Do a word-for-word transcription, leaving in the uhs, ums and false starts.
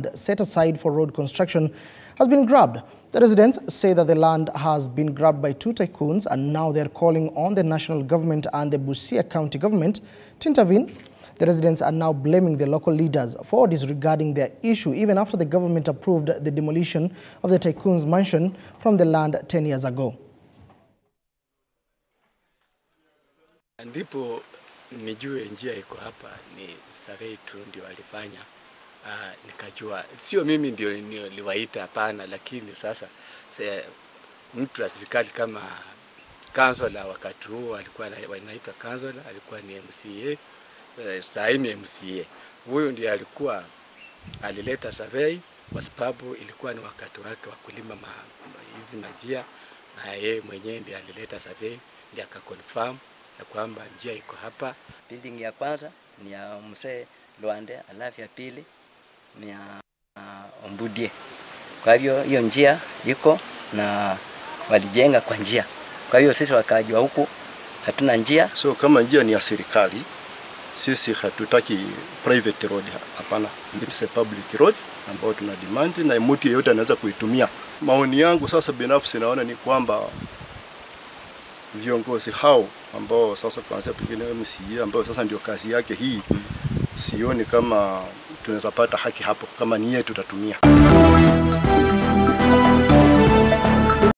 land set aside for road construction has been grabbed. The residents say that the land has been grabbed by two tycoons, and now they are calling on the national government and the Busia County government to intervene. The residents are now blaming the local leaders for disregarding their issue, even after the government approved the demolition of the tycoon's mansion from the land ten years ago. Ndipo nijue njia iko hapa ni survey tu ndio walifanya, uh, nikajua sio mimi ndio niliwaita, hapana, lakini sasa se, mtu wa serikali kama councilor wakati huo alikuwa anaitwa councilor, alikuwa ni M C A, uh, Saimi M C A. Huyo ndiye alikuwa alileta survey kwa sababu ilikuwa ni wakati wake wa kulima ma, ma, hizi majia, na yeye mwenyewe ndiye alileta survey ndiye akaconfirm kwamba njia iko hapa. Building ya kwanza ni ya mzee Luande, alafu ya pili ni ya uh, Umbudia. Kwa hivyo hiyo njia iko na walijenga kwa njia. Kwa hivyo sisi wakaaji wa huku hatuna njia. So kama njia ni ya serikali, sisi hatutaki private road, hapana. It's a public road ambayo tuna demand na mtu yeyote anaweza kuitumia. Maoni yangu sasa binafsi naona ni kwamba viongozi hao ambao sasa kuanzia pengine M C A ambao sasa ndio kazi yake hii, sioni kama tunaweza pata haki hapo kama ni yetu tutatumia.